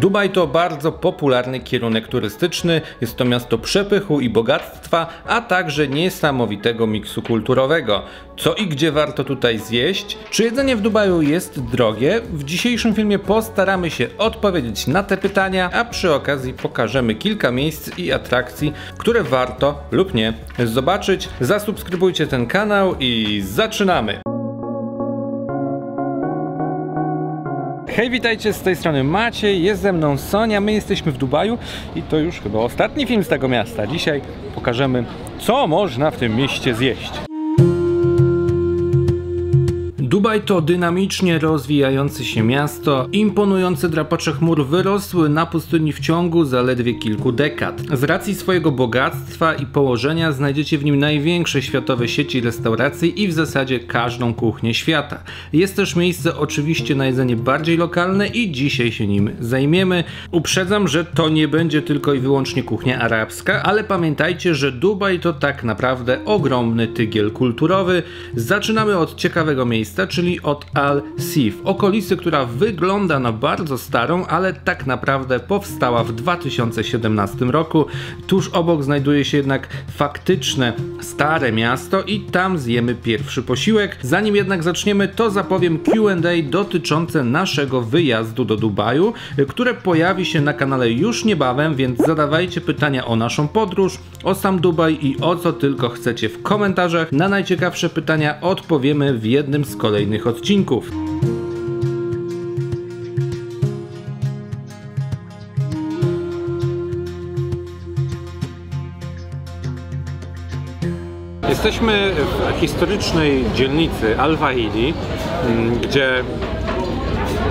Dubaj to bardzo popularny kierunek turystyczny, jest to miasto przepychu i bogactwa, a także niesamowitego miksu kulturowego. Co i gdzie warto tutaj zjeść? Czy jedzenie w Dubaju jest drogie? W dzisiejszym filmie postaramy się odpowiedzieć na te pytania, a przy okazji pokażemy kilka miejsc i atrakcji, które warto lub nie zobaczyć. Zasubskrybujcie ten kanał i zaczynamy! Hej, witajcie, z tej strony Maciej, jest ze mną Sonia, my jesteśmy w Dubaju i to już chyba ostatni film z tego miasta. Dzisiaj pokażemy, co można w tym mieście zjeść. Dubaj to dynamicznie rozwijające się miasto. Imponujące drapacze chmur wyrosły na pustyni w ciągu zaledwie kilku dekad. Z racji swojego bogactwa i położenia znajdziecie w nim największe światowe sieci restauracji i w zasadzie każdą kuchnię świata. Jest też miejsce oczywiście na jedzenie bardziej lokalne i dzisiaj się nim zajmiemy. Uprzedzam, że to nie będzie tylko i wyłącznie kuchnia arabska, ale pamiętajcie, że Dubaj to tak naprawdę ogromny tygiel kulturowy. Zaczynamy od ciekawego miejsca, czyli od Al Seef, okolicy, która wygląda na bardzo starą, ale tak naprawdę powstała w 2017 roku. Tuż obok znajduje się jednak faktyczne stare miasto i tam zjemy pierwszy posiłek. Zanim jednak zaczniemy, to zapowiem Q&A dotyczące naszego wyjazdu do Dubaju, które pojawi się na kanale już niebawem, więc zadawajcie pytania o naszą podróż, o sam Dubaj i o co tylko chcecie w komentarzach. Na najciekawsze pytania odpowiemy w jednym z kolejnych odcinków. Jesteśmy w historycznej dzielnicy Al Fahidi, gdzie,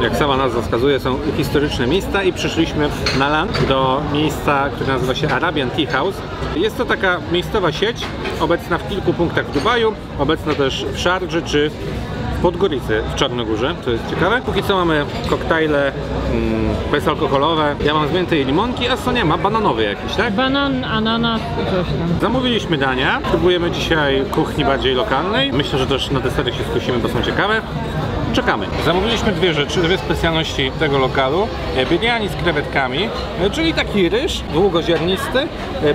jak sama nazwa wskazuje, są historyczne miejsca i przyszliśmy na lunch do miejsca, które nazywa się Arabian Tea House. Jest to taka miejscowa sieć, obecna w kilku punktach w Dubaju, obecna też w Szardży czy w Podgoricy, w Czarnogórze, co jest ciekawe. Póki co mamy koktajle bezalkoholowe. Ja mam zmiętej limonki, a Sonia ma bananowy jakiś, tak? Banan, ananas, coś tam. Zamówiliśmy dania. Spróbujemy dzisiaj kuchni bardziej lokalnej. Myślę, że też na desery się skusimy, bo są ciekawe. Czekamy. Zamówiliśmy dwie rzeczy, dwie specjalności tego lokalu. Biryani z krewetkami, czyli taki ryż długoziarnisty,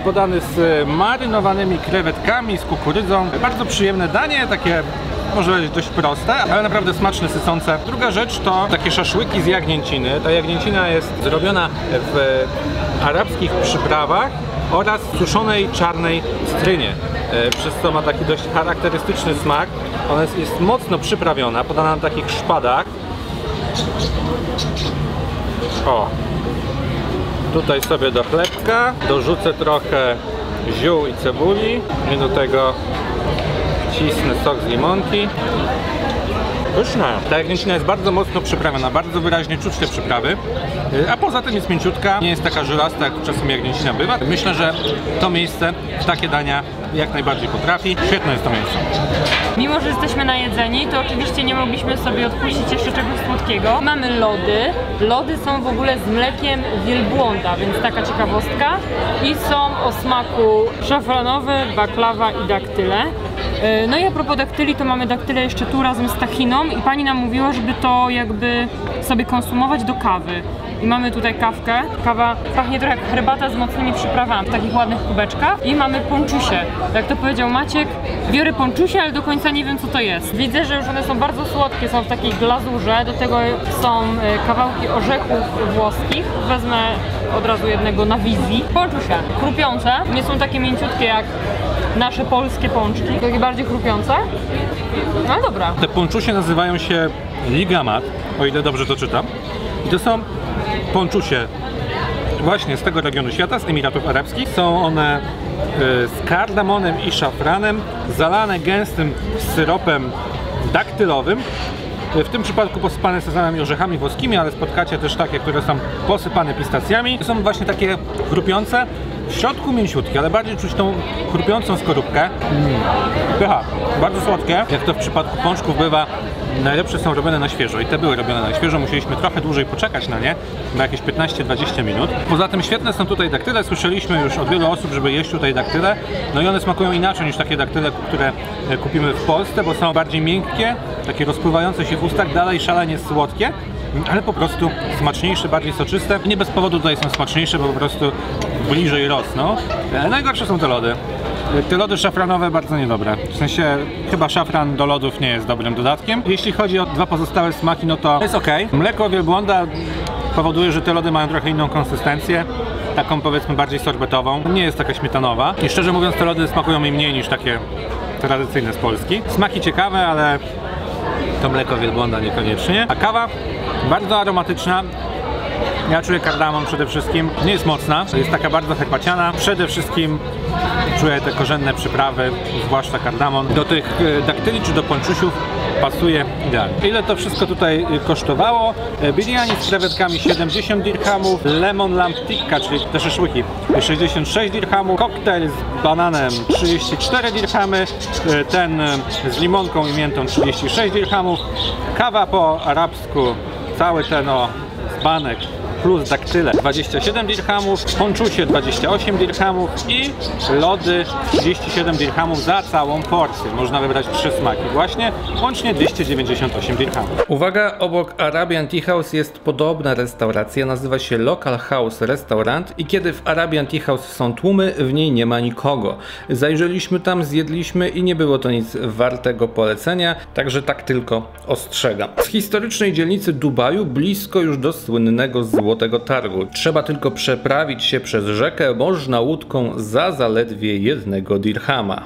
podany z marynowanymi krewetkami, z kukurydzą. Bardzo przyjemne danie, takie może być dość proste, ale naprawdę smaczne, sycące. Druga rzecz to takie szaszłyki z jagnięciny. Ta jagnięcina jest zrobiona w arabskich przyprawach oraz suszonej czarnej cytrynie, przez co ma taki dość charakterystyczny smak. Ona jest mocno przyprawiona, podana na takich szpadach. O! Tutaj sobie do chlebka dorzucę trochę ziół i cebuli i do tego wcisnę sok z limonki. Pyszna. Ta jagnięcina jest bardzo mocno przyprawiona, bardzo wyraźnie czuć te przyprawy, a poza tym jest mięciutka, nie jest taka żylasta, jak czasem jagnięcina bywa. Myślę, że to miejsce takie dania jak najbardziej potrafi. Świetne jest to miejsce. Mimo że jesteśmy najedzeni, to oczywiście nie mogliśmy sobie odpuścić jeszcze czegoś słodkiego. Mamy lody. Lody są w ogóle z mlekiem wielbłąda, więc taka ciekawostka. I są o smaku szafranowy, baklawa i daktyle. No i a propos daktyli, to mamy daktyle jeszcze tu razem z tachiną i pani nam mówiła, żeby to jakby sobie konsumować do kawy. I mamy tutaj kawkę. Kawa pachnie trochę jak herbata z mocnymi przyprawami, w takich ładnych kubeczkach. I mamy ponczusie. Jak to powiedział Maciek, biorę ponczusie, ale do końca nie wiem, co to jest. Widzę, że już one są bardzo słodkie, są w takiej glazurze. Do tego są kawałki orzechów włoskich. Wezmę od razu jednego na wizji. Ponczusie chrupiące. Nie są takie mięciutkie jak nasze polskie pączki, takie bardziej chrupiące. No dobra. Te ponczusie nazywają się ligamat, o ile dobrze to czytam. I to są ponczusie właśnie z tego regionu świata, z Emiratów Arabskich. Są one z kardamonem i szafranem, zalane gęstym syropem daktylowym. W tym przypadku posypane sezamem i orzechami włoskimi, ale spotkacie też takie, które są posypane pistacjami. To są właśnie takie chrupiące, w środku mięciutkie, ale bardziej czuć tą chrupiącą skorupkę. Pycha, bardzo słodkie. Jak to w przypadku pączków bywa, najlepsze są robione na świeżo i te były robione na świeżo. Musieliśmy trochę dłużej poczekać na nie, na jakieś 15–20 minut. Poza tym świetne są tutaj daktyle. Słyszeliśmy już od wielu osób, żeby jeść tutaj daktyle. No i one smakują inaczej niż takie daktyle, które kupimy w Polsce, bo są bardziej miękkie, takie rozpływające się w ustach, dalej szalenie słodkie. ale po prostu smaczniejsze, bardziej soczyste. Nie bez powodu tutaj są smaczniejsze, bo po prostu bliżej rosną. Najgorsze są te lody. Te lody szafranowe bardzo niedobre. W sensie chyba szafran do lodów nie jest dobrym dodatkiem. Jeśli chodzi o dwa pozostałe smaki, no to jest ok. Mleko wielbłąda powoduje, że te lody mają trochę inną konsystencję. Taką powiedzmy bardziej sorbetową. Nie jest taka śmietanowa. I szczerze mówiąc te lody smakują mi mniej niż takie tradycyjne z Polski. Smaki ciekawe, ale to mleko wielbłąda niekoniecznie. A kawa bardzo aromatyczna. Ja czuję kardamon przede wszystkim. Nie jest mocna, jest taka bardzo herbaciana. Przede wszystkim czuję te korzenne przyprawy, zwłaszcza kardamon. Do tych daktyli czy do pończusiów pasuje idealnie. Ile to wszystko tutaj kosztowało? Biryani z krewetkami 70 dirhamów, lemon lamp tikka, czyli te szaszłyki 66 dirhamów, koktajl z bananem 34 dirhamy, ten z limonką i miętą 36 dirhamów, kawa po arabsku, cały ten o banek plus daktyle 27 dirhamów, ponczusie 28 dirhamów i lody 37 dirhamów za całą porcję. Można wybrać 3 smaki właśnie, łącznie 298 dirhamów. Uwaga, obok Arabian Tea House jest podobna restauracja, nazywa się Local House Restaurant i kiedy w Arabian Tea House są tłumy, w niej nie ma nikogo. Zajrzeliśmy tam, zjedliśmy i nie było to nic wartego polecenia, także tak tylko ostrzegam. Z historycznej dzielnicy Dubaju blisko już do słynnego Złotego Targu. Trzeba tylko przeprawić się przez rzekę, można łódką za zaledwie 1 dirhama.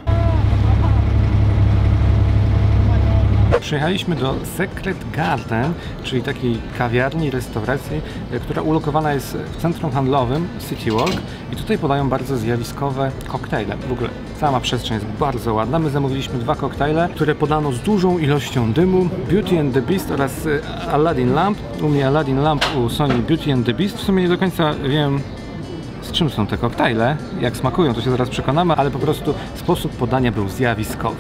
Przyjechaliśmy do Secret Garden, czyli takiej kawiarni, restauracji, która ulokowana jest w centrum handlowym City Walk i tutaj podają bardzo zjawiskowe koktajle. W ogóle sama przestrzeń jest bardzo ładna. My zamówiliśmy 2 koktajle, które podano z dużą ilością dymu. Beauty and the Beast oraz Aladdin Lamp. U mnie Aladdin Lamp, u Sony Beauty and the Beast. W sumie nie do końca wiem, z czym są te koktajle, jak smakują, to się zaraz przekonamy, ale po prostu sposób podania był zjawiskowy.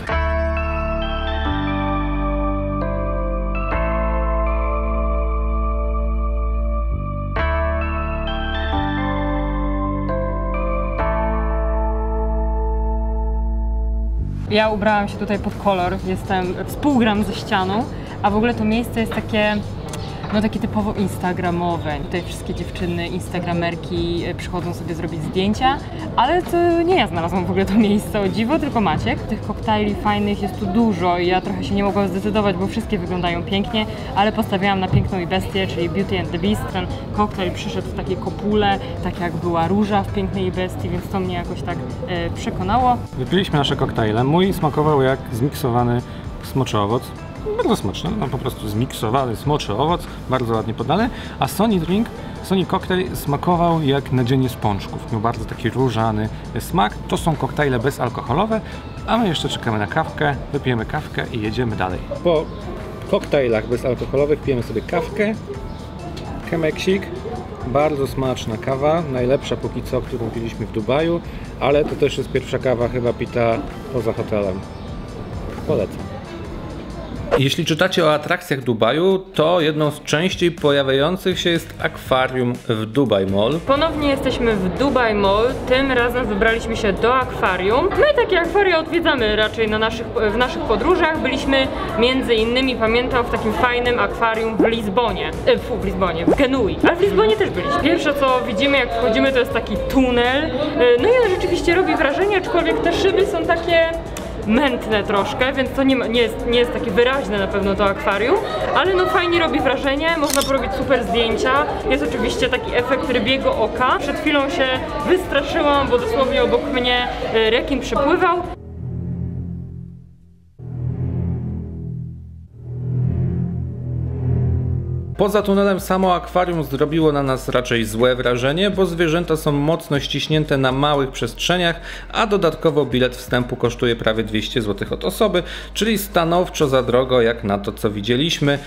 Ja ubrałam się tutaj pod kolor, jestem z pół gram ze ścianą, a w ogóle to miejsce jest takie, no takie typowo instagramowe. Tutaj wszystkie dziewczyny, instagramerki przychodzą sobie zrobić zdjęcia, ale to nie ja znalazłam w ogóle to miejsce, o dziwo, tylko Maciek. Tych koktajli fajnych jest tu dużo i ja trochę się nie mogłam zdecydować, bo wszystkie wyglądają pięknie, ale postawiłam na Piękną i Bestię, czyli Beauty and the Beast. Ten koktajl przyszedł w takiej kopule, tak jak była róża w Pięknej i Bestii, więc to mnie jakoś tak przekonało. Wypiliśmy nasze koktajle. Mój smakował jak zmiksowany smoczy owoc. Bardzo smaczny, no, po prostu zmiksowany smoczy owoc, bardzo ładnie podany, a Sony koktajl smakował jak nadzienie z pączków, miał bardzo taki różany smak. To są koktajle bezalkoholowe, a my jeszcze czekamy na kawkę, wypijemy kawkę i jedziemy dalej. Po koktajlach bezalkoholowych pijemy sobie kawkę, kemeksik, bardzo smaczna kawa, najlepsza póki co, którą piliśmy w Dubaju, ale to też jest pierwsza kawa chyba pita poza hotelem. Polecam. Jeśli czytacie o atrakcjach Dubaju, to jedną z częściej pojawiających się jest akwarium w Dubai Mall. Ponownie jesteśmy w Dubai Mall, tym razem wybraliśmy się do akwarium. My takie akwaria odwiedzamy raczej w naszych podróżach. Byliśmy między innymi, pamiętam, w takim fajnym akwarium w Lizbonie. W Genui. Ale w Lizbonie też byliśmy. Pierwsze co widzimy jak wchodzimy to jest taki tunel. No i on rzeczywiście robi wrażenie, aczkolwiek te szyby są takie mętne troszkę, więc to nie jest takie wyraźne na pewno to akwarium, ale no fajnie robi wrażenie, można porobić super zdjęcia, jest oczywiście taki efekt rybiego oka. Przed chwilą się wystraszyłam, bo dosłownie obok mnie rekin przepływał. Poza tunelem samo akwarium zrobiło na nas raczej złe wrażenie, bo zwierzęta są mocno ściśnięte na małych przestrzeniach, a dodatkowo bilet wstępu kosztuje prawie 200 zł od osoby, czyli stanowczo za drogo jak na to co widzieliśmy.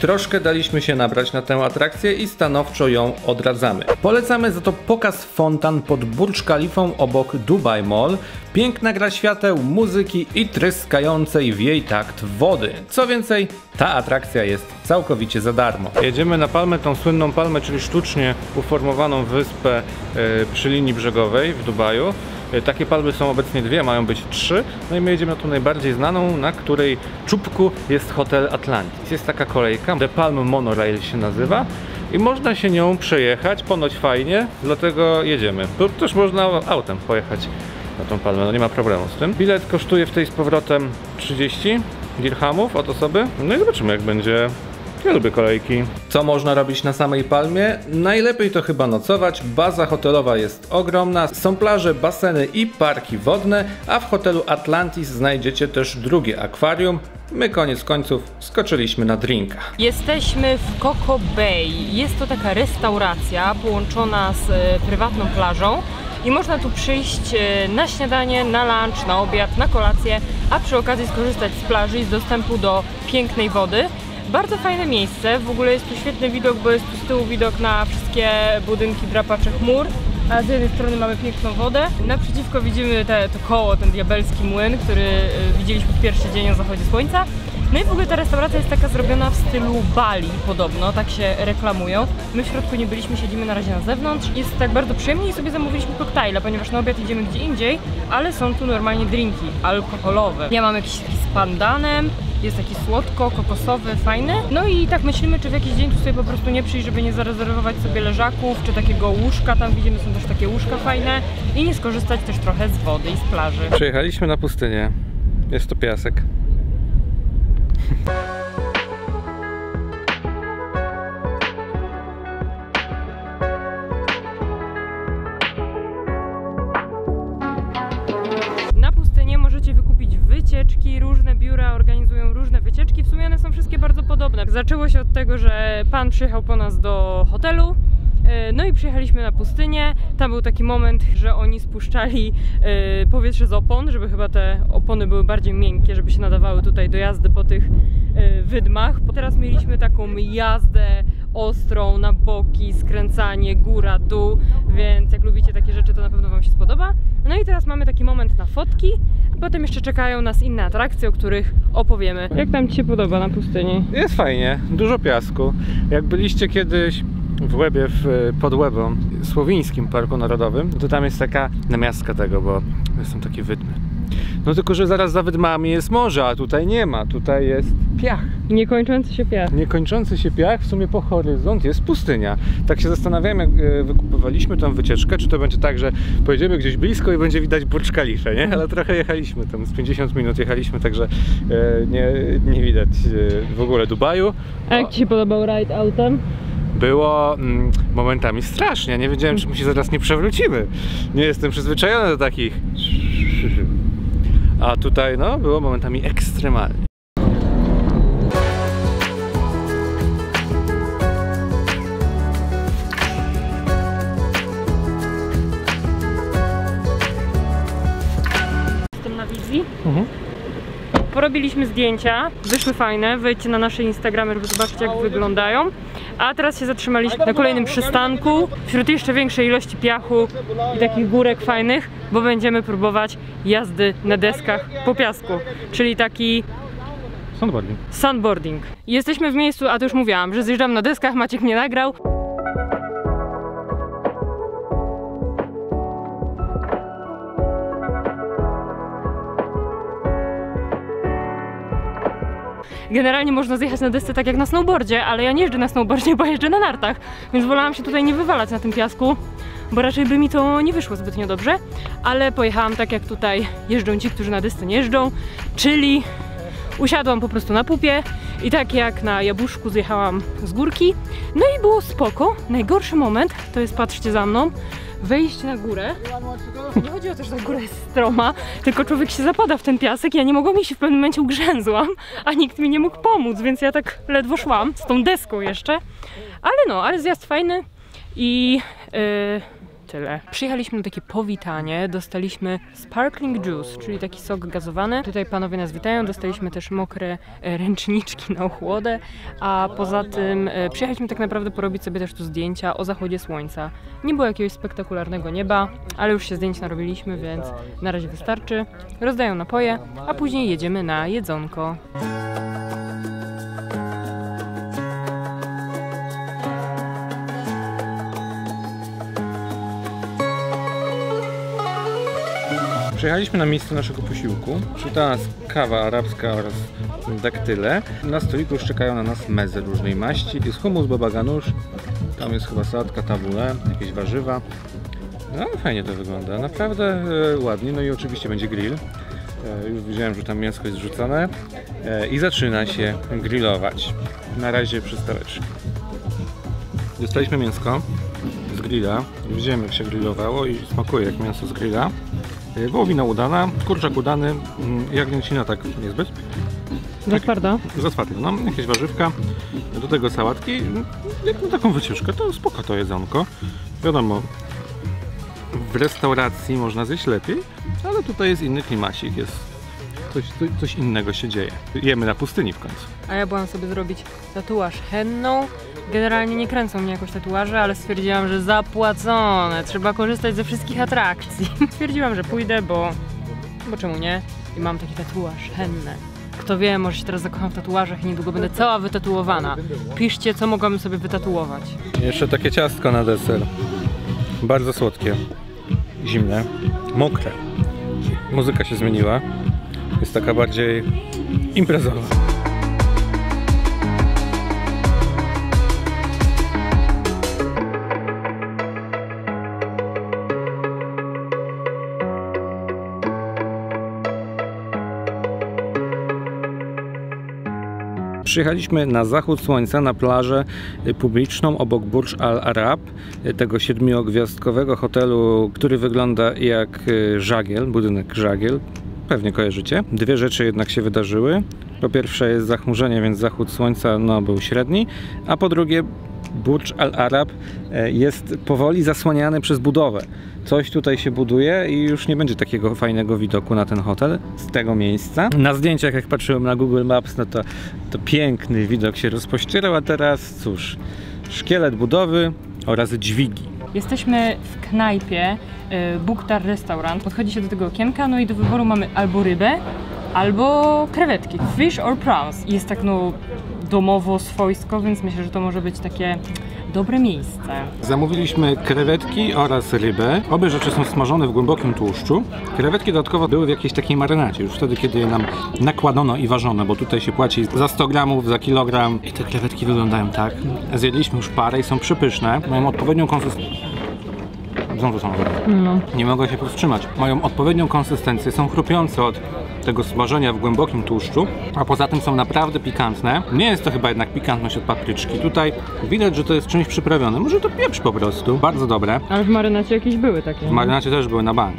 Troszkę daliśmy się nabrać na tę atrakcję i stanowczo ją odradzamy. Polecamy za to pokaz fontan pod Burj Khalifą obok Dubai Mall. Piękna gra świateł, muzyki i tryskającej w jej takt wody. Co więcej, ta atrakcja jest całkowicie za darmo. Jedziemy na palmę, tą słynną palmę, czyli sztucznie uformowaną wyspę przy linii brzegowej w Dubaju. Takie palmy są obecnie dwie, mają być trzy. No i my jedziemy na tą najbardziej znaną, na której czubku jest hotel Atlantis. Jest taka kolejka, The Palm Monorail się nazywa. I można się nią przejechać, ponoć fajnie, dlatego jedziemy. Bo też można autem pojechać na tą palmę, no nie ma problemu z tym. Bilet kosztuje w tej z powrotem 30 dirhamów od osoby. No i zobaczymy, jak będzie. Ja lubię kolejki. Co można robić na samej palmie? Najlepiej to chyba nocować. Baza hotelowa jest ogromna. Są plaże, baseny i parki wodne, a w hotelu Atlantis znajdziecie też drugie akwarium. My koniec końców skoczyliśmy na drinka. Jesteśmy w Coco Bay. Jest to taka restauracja połączona z prywatną plażą. I można tu przyjść na śniadanie, na lunch, na obiad, na kolację, a przy okazji skorzystać z plaży i z dostępu do pięknej wody. Bardzo fajne miejsce, w ogóle jest tu świetny widok, bo jest tu z tyłu widok na wszystkie budynki drapacze chmur, a z jednej strony mamy piękną wodę. Naprzeciwko widzimy to koło, ten diabelski młyn, który widzieliśmy w pierwszy dzień o zachodzie słońca. No i w ogóle ta restauracja jest taka zrobiona w stylu Bali podobno, tak się reklamują. My w środku nie byliśmy, siedzimy na razie na zewnątrz. Jest tak bardzo przyjemnie i sobie zamówiliśmy koktajle, ponieważ na obiad idziemy gdzie indziej, ale są tu normalnie drinki alkoholowe. Ja mam jakiś taki z pandanem, jest taki słodko-kokosowy, fajny. No i tak myślimy, czy w jakiś dzień tu sobie po prostu nie przyjść, żeby nie zarezerwować sobie leżaków, czy takiego łóżka, tam widzimy, są też takie łóżka fajne. I nie skorzystać też trochę z wody i z plaży. Przejechaliśmy na pustynię. Jest to piasek. Na pustynię możecie wykupić wycieczki, różne biura organizują różne wycieczki, w sumie one są wszystkie bardzo podobne. Zaczęło się od tego, że pan przyjechał po nas do hotelu. No i przyjechaliśmy na pustynię, tam był taki moment, że oni spuszczali powietrze z opon, żeby chyba te opony były bardziej miękkie, żeby się nadawały tutaj do jazdy po tych wydmach. Teraz mieliśmy taką jazdę ostrą, na boki, skręcanie, góra, dół, więc jak lubicie takie rzeczy, to na pewno wam się spodoba. No i teraz mamy taki moment na fotki, a potem jeszcze czekają nas inne atrakcje, o których opowiemy. Jak tam ci się podoba na pustyni? Jest fajnie, dużo piasku. Jak byliście kiedyś w Łebie, pod Łebą, Słowińskim Parku Narodowym, to tam jest taka namiastka tego, bo są takie wydmy. No tylko, że zaraz za wydmami jest morze, a tutaj nie ma, tutaj jest piach. Niekończący się piach. Niekończący się piach, w sumie po horyzont jest pustynia. Tak się zastanawiałem, jak wykupowaliśmy tą wycieczkę, czy to będzie tak, że pojedziemy gdzieś blisko i będzie widać Burj Khalifę, nie? Ale trochę jechaliśmy tam, z 50 minut jechaliśmy, także nie widać w ogóle Dubaju. A jak ci się podobał rajd autem? Było momentami strasznie, nie wiedziałem, czy my się zaraz nie przewrócimy. Nie jestem przyzwyczajony do takich. A tutaj no, było momentami ekstremalnie. Jestem na wizji. Porobiliśmy zdjęcia, wyszły fajne, wejdźcie na nasze Instagramy, żeby zobaczyć, jak wyglądają. A teraz się zatrzymaliśmy na kolejnym przystanku, wśród jeszcze większej ilości piachu i takich górek fajnych, bo będziemy próbować jazdy na deskach po piasku, czyli taki sandboarding. Jesteśmy w miejscu, a to już mówiłam, że zjeżdżam na deskach, Maciek mnie nagrał. Generalnie można zjechać na desce tak jak na snowboardzie, ale ja nie jeżdżę na snowboardzie, bo jeżdżę na nartach, więc wolałam się tutaj nie wywalać na tym piasku, bo raczej by mi to nie wyszło zbytnio dobrze, ale pojechałam tak jak tutaj jeżdżą ci, którzy na desce nie jeżdżą, czyli usiadłam po prostu na pupie i tak jak na jabłuszku zjechałam z górki, no i było spoko. Najgorszy moment to jest, patrzcie za mną, wejść na górę. Nie chodzi o to, że ta góra jest stroma, tylko człowiek się zapada w ten piasek. Ja nie mogłam iść, w pewnym momencie ugrzęzłam, a nikt mi nie mógł pomóc, więc ja tak ledwo szłam z tą deską jeszcze. Ale no, ale zjazd fajny i tyle. Przyjechaliśmy na takie powitanie, dostaliśmy sparkling juice, czyli taki sok gazowany. Tutaj panowie nas witają, dostaliśmy też mokre ręczniczki na ochłodę, a poza tym przyjechaliśmy tak naprawdę porobić sobie też tu zdjęcia o zachodzie słońca. Nie było jakiegoś spektakularnego nieba, ale już się zdjęć narobiliśmy, więc na razie wystarczy. Rozdają napoje, a później jedziemy na jedzonko. Przyjechaliśmy na miejsce naszego posiłku. Czyli teraz kawa arabska oraz daktyle. Na stoliku już czekają na nas meze różnej maści. Jest hummus, baba ganoush. Tam jest chyba sałatka tabule, jakieś warzywa. No fajnie to wygląda, naprawdę ładnie. No i oczywiście będzie grill. Już widziałem, że tam mięsko jest rzucone. I zaczyna się grillować. Na razie przy stołeczku. Dostaliśmy mięsko z grilla. Widziałem, jak się grillowało i smakuje jak mięso z grilla. Wołowina udana, kurczak udany, jagnięcina tak niezbyt. Za twarda? Za twarda, no, jakieś warzywka, do tego sałatki, jak na taką wycieczkę, to spoko to jedzonko. Wiadomo, w restauracji można zjeść lepiej, ale tutaj jest inny klimacik, jest coś innego się dzieje. Jemy na pustyni w końcu. A ja byłam sobie zrobić tatuaż henną. Generalnie nie kręcą mnie jakoś tatuaże, ale stwierdziłam, że zapłacone, trzeba korzystać ze wszystkich atrakcji. Stwierdziłam, że pójdę, bo czemu nie? I mam taki tatuaż henny. Kto wie, może się teraz zakocham w tatuażach i niedługo będę cała wytatuowana. Piszcie, co mogłabym sobie wytatuować. Jeszcze takie ciastko na deser. Bardzo słodkie, zimne, mokre. Muzyka się zmieniła. Jest taka bardziej imprezowa. Przyjechaliśmy na zachód słońca, na plażę publiczną obok Burj Al Arab, tego siedmiogwiazdkowego hotelu, który wygląda jak żagiel, budynek żagiel. Pewnie kojarzycie. Dwie rzeczy jednak się wydarzyły. Po pierwsze jest zachmurzenie, więc zachód słońca no, był średni, a po drugie Burj Al Arab jest powoli zasłaniany przez budowę. Coś tutaj się buduje i już nie będzie takiego fajnego widoku na ten hotel z tego miejsca. Na zdjęciach, jak patrzyłem na Google Maps, no to piękny widok się rozpościerał, a teraz cóż, szkielet budowy oraz dźwigi. Jesteśmy w knajpie Bu Qtair Restaurant. Podchodzi się do tego okienka, no i do wyboru mamy albo rybę, albo krewetki. Fish or prawns. Jest tak no domowo, swojsko, więc myślę, że to może być takie dobre miejsce. Zamówiliśmy krewetki oraz rybę. Obie rzeczy są smażone w głębokim tłuszczu. Krewetki dodatkowo były w jakiejś takiej marynacie, już wtedy, kiedy je nam nakładano i ważono, bo tutaj się płaci za 100 gramów, za kilogram. I te krewetki wyglądają tak. Zjedliśmy już parę i są przepyszne. Mają odpowiednią konsystencję. Znowu są no. Nie mogę się powstrzymać. Mają odpowiednią konsystencję, są chrupiące od tego smażenia w głębokim tłuszczu, a poza tym są naprawdę pikantne. Nie jest to chyba jednak pikantność od papryczki. Tutaj widać, że to jest czymś przyprawione. Może to pieprz po prostu. Bardzo dobre. Ale w marynacie jakieś były takie. W marynacie też były na bank.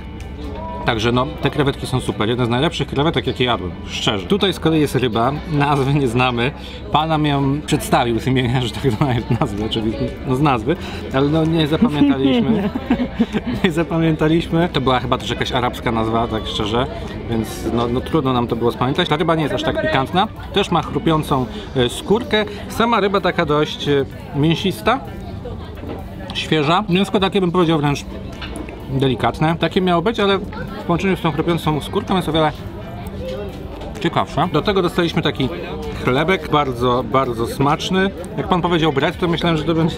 Także no, te krewetki są super. Jedna z najlepszych krewetek, jakie jadłem, szczerze. Tutaj z kolei jest ryba, nazwy nie znamy. Pan nam ją przedstawił z imienia, że tak nazwy oczywiście, no z nazwy, ale no nie zapamiętaliśmy. Nie zapamiętaliśmy. To była chyba też jakaś arabska nazwa, tak szczerze, więc no trudno nam to było spamiętać. Ta ryba nie jest aż tak pikantna, też ma chrupiącą skórkę. Sama ryba taka dość mięsista, świeża. Mięsko takie bym powiedział wręcz delikatne. Takie miało być, ale w połączeniu z tą chrupiącą skórką jest o wiele ciekawsze. Do tego dostaliśmy taki chlebek, bardzo, bardzo smaczny. Jak pan powiedział bread, to myślałem, że to będzie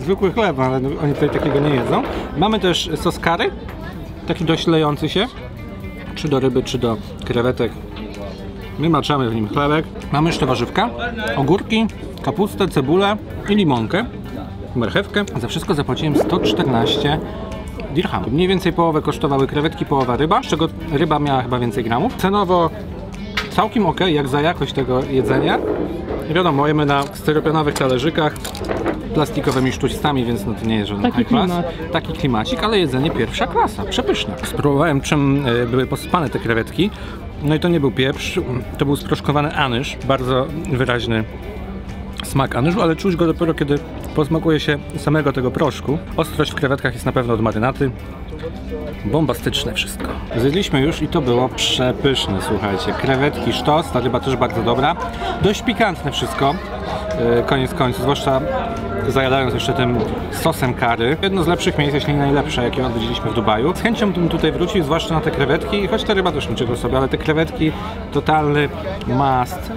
zwykły chleb, ale oni tutaj takiego nie jedzą. Mamy też sos curry, taki dość lejący się, czy do ryby, czy do krewetek. My maczamy w nim chlebek. Mamy jeszcze warzywka, ogórki, kapustę, cebulę i limonkę, marchewkę. Za wszystko zapłaciłem 114 dirham. Mniej więcej połowę kosztowały krewetki, połowa ryba, z czego ryba miała chyba więcej gramów. Cenowo całkiem ok, jak za jakość tego jedzenia. I wiadomo, jemy na styropianowych talerzykach, plastikowymi sztućcami, więc no to nie jest żaden high class. Taki klimacik, ale jedzenie pierwsza klasa, przepyszne. Spróbowałem, czym były posypane te krewetki. No i to nie był pieprz, to był sproszkowany anyż, bardzo wyraźny smak anyżu, ale czuć go dopiero, kiedy posmakuje się samego tego proszku. Ostrość w krewetkach jest na pewno od marynaty. Bombastyczne wszystko. Zjedliśmy już i to było przepyszne, słuchajcie. Krewetki sztos, ta ryba też bardzo dobra. Dość pikantne wszystko, koniec końców, zwłaszcza zajadając jeszcze tym sosem curry. Jedno z lepszych miejsc, jeśli nie najlepsze, jakie odwiedziliśmy w Dubaju. Z chęcią bym tutaj wrócił, zwłaszcza na te krewetki, choć ta ryba też niczego sobie, ale te krewetki totalny must.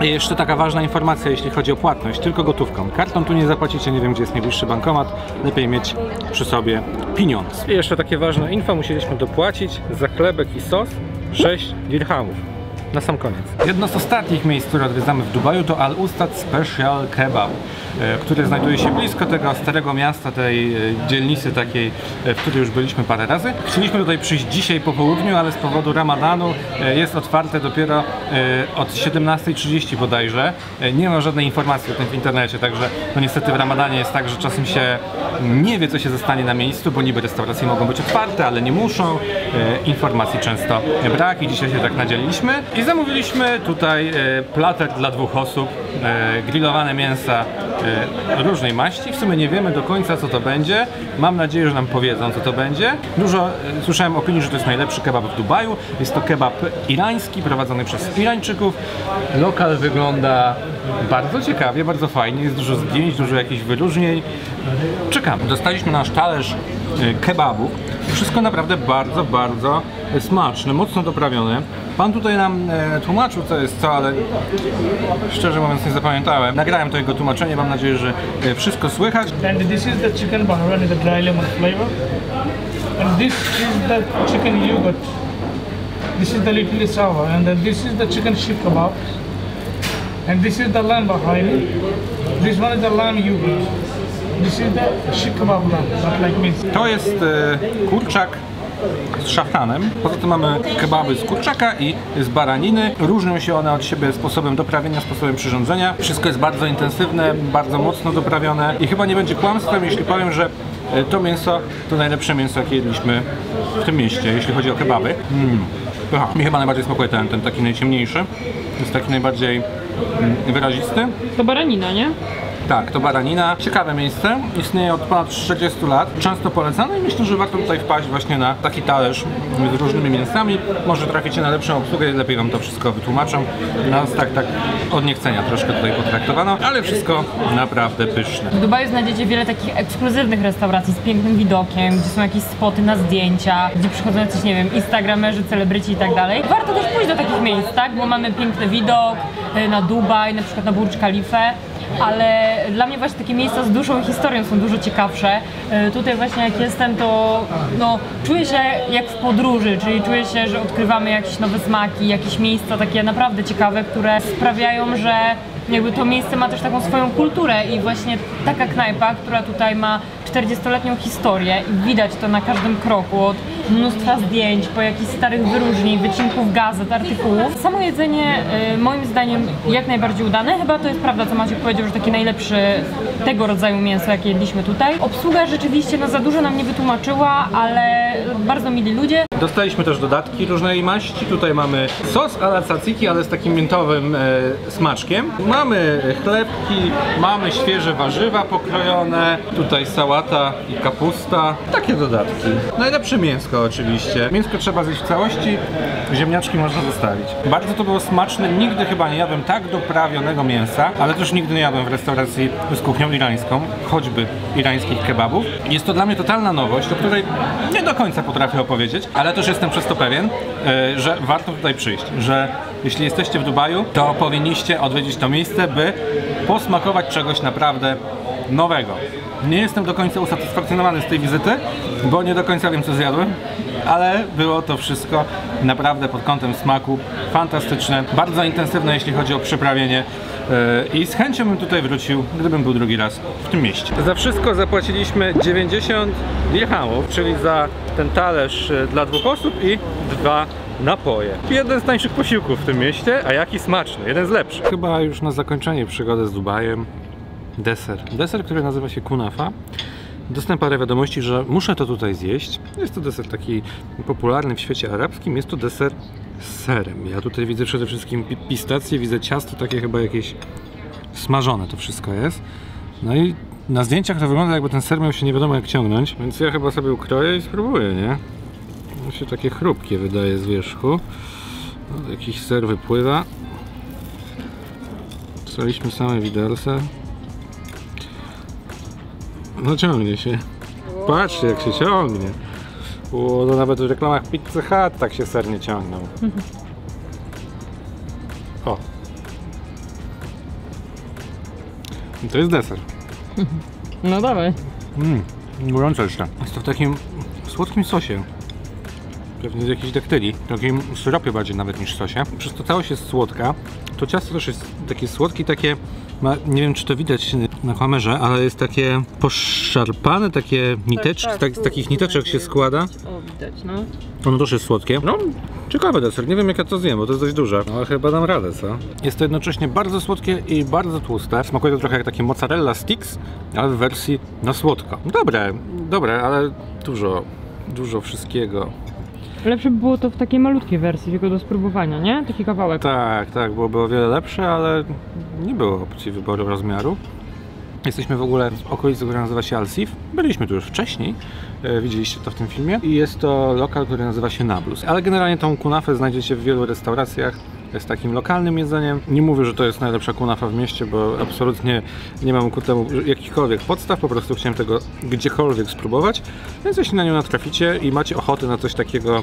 I jeszcze taka ważna informacja, jeśli chodzi o płatność, tylko gotówką. Kartą tu nie zapłacicie, nie wiem gdzie jest najbliższy bankomat, lepiej mieć przy sobie pieniądz. I jeszcze takie ważne info, musieliśmy dopłacić za chlebek i sos 6 dirhamów. Na sam koniec. Jedno z ostatnich miejsc, które odwiedzamy w Dubaju, to Al Ustad Special Kebab, który znajduje się blisko tego starego miasta, tej dzielnicy takiej, w której już byliśmy parę razy. Chcieliśmy tutaj przyjść dzisiaj po południu, ale z powodu Ramadanu jest otwarte dopiero od 17:30 bodajże. Nie ma żadnej informacji o tym w internecie, także no niestety w Ramadanie jest tak, że czasem się nie wie, co się zostanie na miejscu, bo niby restauracje mogą być otwarte, ale nie muszą. Informacji często brak i dzisiaj się tak nadzieliliśmy. I zamówiliśmy tutaj plater dla dwóch osób, grillowane mięsa różnej maści. W sumie nie wiemy do końca, co to będzie. Mam nadzieję, że nam powiedzą, co to będzie. Dużo słyszałem opinii, że to jest najlepszy kebab w Dubaju. Jest to kebab irański, prowadzony przez Irańczyków. Lokal wygląda bardzo ciekawie, bardzo fajnie. Jest dużo zdjęć, dużo jakichś wyróżnień. Czekamy. Dostaliśmy nasz talerz kebabu. Wszystko naprawdę bardzo, bardzo smaczne, mocno doprawione. Pan tutaj nam tłumaczył, co jest co, ale szczerze mówiąc nie zapamiętałem. Nagrałem to jego tłumaczenie, mam nadzieję, że wszystko słychać. And this is the chicken baharani, the dry lemon flavor. And this is the chicken yogurt. This is the little sour. And then this is the chicken shish kebab. And this is the lamb baharani. This one is the lamb yogurt. This is the shish kebab, not like meat. To jest kurczak z szafranem. Poza tym mamy kebaby z kurczaka i z baraniny. Różnią się one od siebie sposobem doprawienia, sposobem przyrządzenia. Wszystko jest bardzo intensywne, bardzo mocno doprawione i chyba nie będzie kłamstwem, jeśli powiem, że to mięso to najlepsze mięso, jakie jedliśmy w tym mieście, jeśli chodzi o kebaby. Mi chyba najbardziej smakuje ten taki najciemniejszy. Jest taki najbardziej wyrazisty. To baranina, nie? Tak, to baranina. Ciekawe miejsce. Istnieje od ponad 40 lat. Często polecane i myślę, że warto tutaj wpaść właśnie na taki talerz z różnymi mięsami. Może traficie na lepszą obsługę i lepiej wam to wszystko wytłumaczą. Nas tak od niechcenia troszkę tutaj potraktowano, ale wszystko naprawdę pyszne. W Dubaju znajdziecie wiele takich ekskluzywnych restauracji z pięknym widokiem, gdzie są jakieś spoty na zdjęcia, gdzie przychodzą jakieś, nie wiem, instagramerzy, celebryci i tak dalej. Warto też pójść do takich miejsc, tak? Bo mamy piękny widok na Dubaj, na przykład na Burj Khalifę. Ale dla mnie właśnie takie miejsca z dużą historią są dużo ciekawsze. Tutaj właśnie jak jestem, to no, czuję się jak w podróży, czyli czuję się, że odkrywamy jakieś nowe smaki, jakieś miejsca takie naprawdę ciekawe, które sprawiają, że jakby to miejsce ma też taką swoją kulturę i właśnie taka knajpa, która tutaj ma 40-letnią historię i widać to na każdym kroku, od mnóstwa zdjęć, po jakichś starych wyróżnień, wycinków gazet, artykułów. Samo jedzenie moim zdaniem jak najbardziej udane, chyba to jest prawda, co Maciek powiedział, że takie najlepsze tego rodzaju mięso, jakie jedliśmy tutaj. Obsługa rzeczywiście no, za dużo nam nie wytłumaczyła, ale bardzo mili ludzie. Dostaliśmy też dodatki różnej maści, tutaj mamy sos ala tzatziki, ale z takim miętowym smaczkiem. Mamy chlebki, mamy świeże warzywa pokrojone, tutaj sałata i kapusta, takie dodatki. Najlepsze mięsko oczywiście. Mięsko trzeba zjeść w całości, ziemniaczki można zostawić. Bardzo to było smaczne, nigdy chyba nie jadłem tak doprawionego mięsa, ale też nigdy nie jadłem w restauracji z kuchnią irańską, choćby irańskich kebabów. Jest to dla mnie totalna nowość, o której nie do końca potrafię opowiedzieć, ale też jestem przez to pewien, że warto tutaj przyjść, że jeśli jesteście w Dubaju, to powinniście odwiedzić to miejsce, by posmakować czegoś naprawdę nowego. Nie jestem do końca usatysfakcjonowany z tej wizyty, bo nie do końca wiem, co zjadłem, ale było to wszystko naprawdę pod kątem smaku fantastyczne, bardzo intensywne, jeśli chodzi o przyprawienie i z chęcią bym tutaj wrócił, gdybym był drugi raz w tym mieście. Za wszystko zapłaciliśmy 90 dirhamów, czyli za ten talerz dla dwóch osób i dwa napoje. Jeden z tańszych posiłków w tym mieście, a jaki smaczny, jeden z lepszych. Chyba już na zakończenie przygody z Dubajem deser. Deser, który nazywa się Kunafa. Dostałem parę wiadomości, że muszę to tutaj zjeść. Jest to deser taki popularny w świecie arabskim. Jest to deser z serem. Ja tutaj widzę przede wszystkim pistacje, widzę ciasto takie chyba jakieś smażone to wszystko jest. No i na zdjęciach to wygląda, jakby ten ser miał się nie wiadomo jak ciągnąć. Więc ja chyba sobie ukroję i spróbuję, nie? To się takie chrupkie wydaje z wierzchu. No, jakiś ser wypływa. Dostaliśmy same widelce. No ciągnie się. Patrzcie, jak się ciągnie. O, to nawet w reklamach Pizzy Hut tak się sernie ciągnął. O. I to jest deser. No dawaj. Gorące jeszcze. Jest to w takim słodkim sosie. Pewnie z jakiejś daktyli. W takim syropie bardziej nawet niż sosie. Przez to całość jest słodka. To ciasto też jest takie słodkie, takie... Ma, nie wiem, czy to widać na kamerze, ale jest takie poszarpane, takie niteczki, z takich niteczek się składa. O, widać, no. Ono też jest słodkie. No, ciekawy deser, nie wiem jak ja to zjem, bo to jest dość duże. No, ale chyba dam radę, co? Jest to jednocześnie bardzo słodkie i bardzo tłuste. Smakuje to trochę jak takie mozzarella sticks, ale w wersji na słodko. Dobre, dobre, ale dużo wszystkiego. Lepsze by było to w takiej malutkiej wersji, tylko do spróbowania, nie? Taki kawałek. Tak, tak, byłoby o wiele lepsze, ale nie było opcji wyboru rozmiaru. Jesteśmy w ogóle w okolicy, która nazywa się Al Seef. Byliśmy tu już wcześniej, widzieliście to w tym filmie. I jest to lokal, który nazywa się Nablus. Ale generalnie tą kunafę znajdziecie w wielu restauracjach. Jest takim lokalnym jedzeniem. Nie mówię, że to jest najlepsza kunafa w mieście, bo absolutnie nie mam ku temu jakichkolwiek podstaw. Po prostu chciałem tego gdziekolwiek spróbować. Więc jeśli na nią natraficie i macie ochotę na coś takiego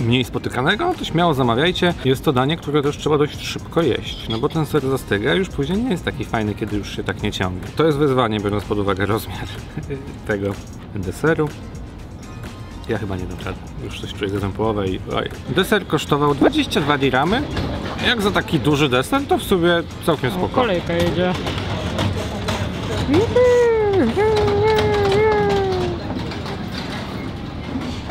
mniej spotykanego, to śmiało zamawiajcie. Jest to danie, które też trzeba dość szybko jeść, no bo ten ser zastyga i już później nie jest taki fajny, kiedy już się tak nie ciągnie. To jest wyzwanie, biorąc pod uwagę rozmiar tego deseru. Ja chyba nie dam rady. Już coś czuję za połowę i... Oj. Deser kosztował 22 dirhamy. Jak za taki duży deser, to w sumie całkiem spoko. Kolejka jedzie.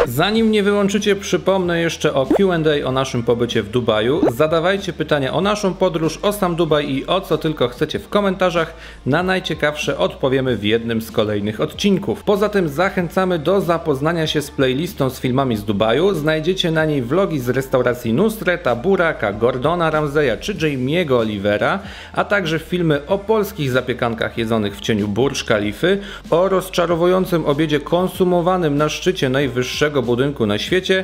Zanim mnie wyłączycie, przypomnę jeszcze o Q&A o naszym pobycie w Dubaju. Zadawajcie pytania o naszą podróż, o sam Dubaj i o co tylko chcecie w komentarzach. Na najciekawsze odpowiemy w jednym z kolejnych odcinków. Poza tym zachęcamy do zapoznania się z playlistą z filmami z Dubaju. Znajdziecie na niej vlogi z restauracji Nusreta, Buraka, Gordona Ramseya czy Jamie'ego Olivera, a także filmy o polskich zapiekankach jedzonych w cieniu Burj Khalify, o rozczarowującym obiedzie konsumowanym na szczycie najwyższego budynku na świecie,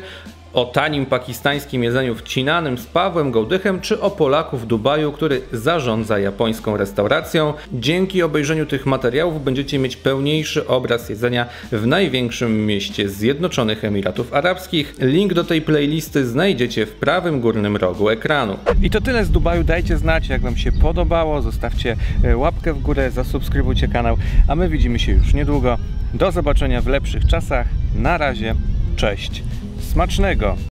o tanim pakistańskim jedzeniu wcinanym z Pawłem Gołdychem, czy o Polaku w Dubaju, który zarządza japońską restauracją. Dzięki obejrzeniu tych materiałów będziecie mieć pełniejszy obraz jedzenia w największym mieście Zjednoczonych Emiratów Arabskich. Link do tej playlisty znajdziecie w prawym górnym rogu ekranu. I to tyle z Dubaju. Dajcie znać, jak wam się podobało. Zostawcie łapkę w górę, zasubskrybujcie kanał, a my widzimy się już niedługo. Do zobaczenia w lepszych czasach. Na razie. Cześć. Smacznego!